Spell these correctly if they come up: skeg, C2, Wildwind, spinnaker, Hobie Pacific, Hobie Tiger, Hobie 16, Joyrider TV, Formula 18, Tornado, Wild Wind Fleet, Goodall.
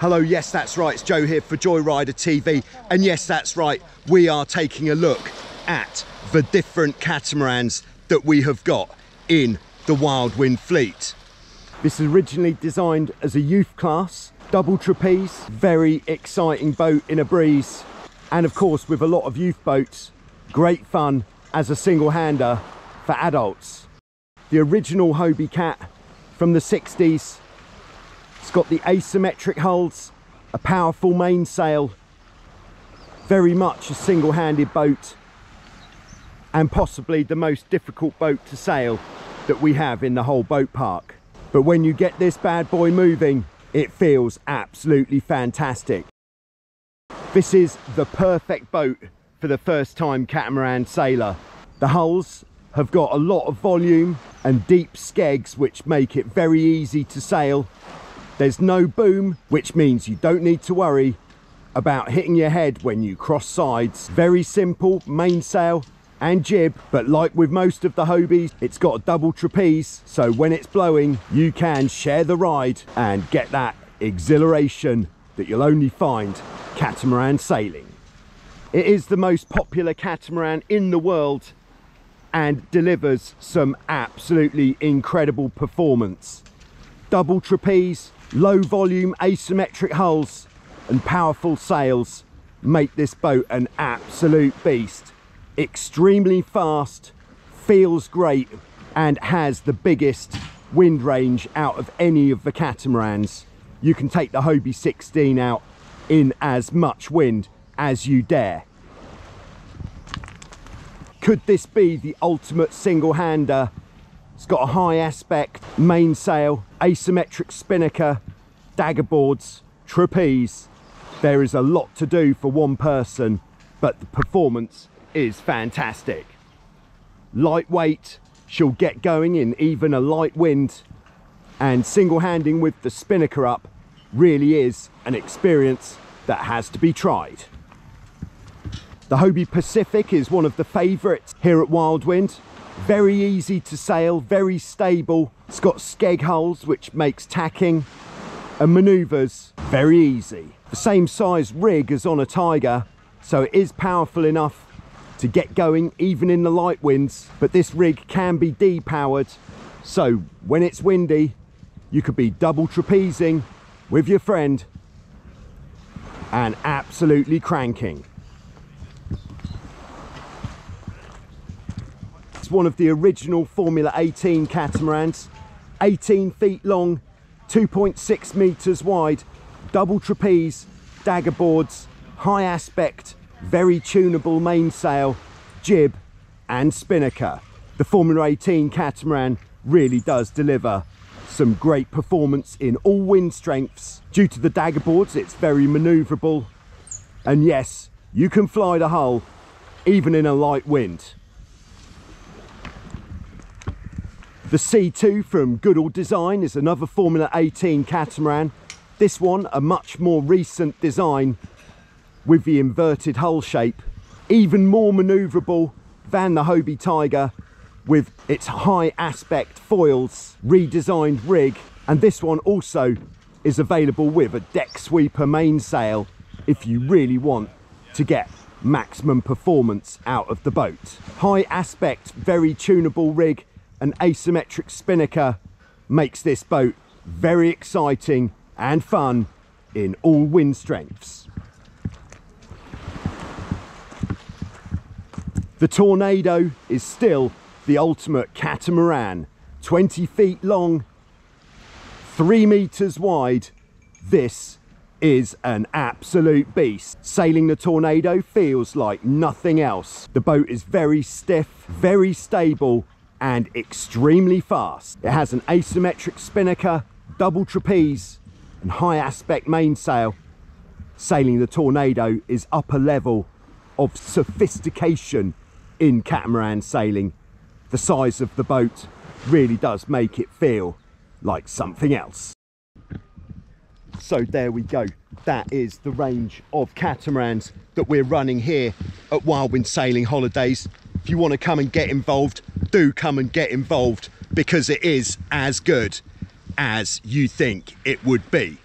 Hello, yes, that's right, it's Joe here for Joyrider TV. And yes, that's right, we are taking a look at the different catamarans that we have got in the Wild Wind Fleet. This is originally designed as a youth class, double trapeze, very exciting boat in a breeze. And of course, with a lot of youth boats, great fun as a single-hander for adults. The original Hobie Cat from the 60s. It's got the asymmetric hulls, a powerful mainsail, very much a single-handed boat, and possibly the most difficult boat to sail that we have in the whole boat park. But when you get this bad boy moving, it feels absolutely fantastic. This is the perfect boat for the first-time catamaran sailor. The hulls have got a lot of volume and deep skegs, which make it very easy to sail. There's no boom, which means you don't need to worry about hitting your head when you cross sides. Very simple mainsail and jib, but like with most of the Hobies, it's got a double trapeze, so when it's blowing, you can share the ride and get that exhilaration that you'll only find catamaran sailing. It is the most popular catamaran in the world and delivers some absolutely incredible performance. Double trapeze, low volume asymmetric hulls and powerful sails make this boat an absolute beast. Extremely fast, feels great and has the biggest wind range out of any of the catamarans. You can take the Hobie 16 out in as much wind as you dare. Could this be the ultimate single-hander? It's got a high aspect, mainsail, asymmetric spinnaker, dagger boards, trapeze. There is a lot to do for one person, but the performance is fantastic. Lightweight, she'll get going in even a light wind, and single-handing with the spinnaker up really is an experience that has to be tried. The Hobie Pacific is one of the favourites here at Wild Wind. Very easy to sail, very stable. It's got skeg hulls, which makes tacking and manoeuvres very easy. The same size rig as on a Tiger, so it is powerful enough to get going even in the light winds, but this rig can be depowered, so when it's windy, you could be double trapezing with your friend and absolutely cranking. One of the original Formula 18 catamarans, 18 feet long, 2.6 meters wide, double trapeze, dagger boards, high aspect, very tunable mainsail, jib and spinnaker. The Formula 18 catamaran really does deliver some great performance in all wind strengths. Due to the dagger boards, it's very maneuverable, and yes, you can fly the hull even in a light wind. The C2 from Goodall Design is another Formula 18 catamaran. This one, a much more recent design with the inverted hull shape. Even more manoeuvrable than the Hobie Tiger with its high aspect foils, redesigned rig. And this one also is available with a deck sweeper mainsail if you really want to get maximum performance out of the boat. High aspect, very tunable rig. An asymmetric spinnaker makes this boat very exciting and fun in all wind strengths. The Tornado is still the ultimate catamaran. 20 feet long, 3 meters wide. This is an absolute beast. Sailing the Tornado feels like nothing else. The boat is very stiff, very stable, and extremely fast. It has an asymmetric spinnaker, double trapeze, and high aspect mainsail. Sailing the Tornado is upper level of sophistication in catamaran sailing. The size of the boat really does make it feel like something else. So there we go. That is the range of catamarans that we're running here at Wild Wind Sailing Holidays. If you want to come and get involved, do come and get involved, because it is as good as you think it would be.